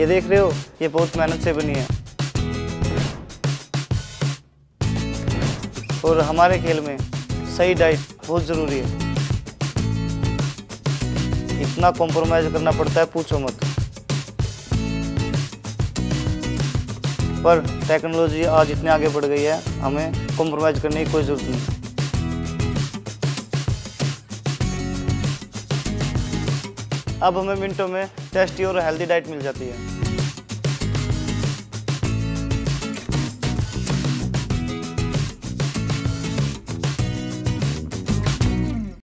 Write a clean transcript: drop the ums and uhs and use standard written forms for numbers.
ये देख रहे हो, ये बहुत मेहनत से बनी है और हमारे खेल में सही डाइट बहुत ज़रूरी है। इतना कॉम्प्रोमाइज़ करना पड़ता है पूछो मत, पर टेक्नोलॉजी आज इतने आगे बढ़ गई है, हमें कॉम्प्रोमाइज़ करने की कोई ज़रूरत नहीं। अब हमें मिनटों में टेस्टी और हेल्दी डाइट मिल जाती है।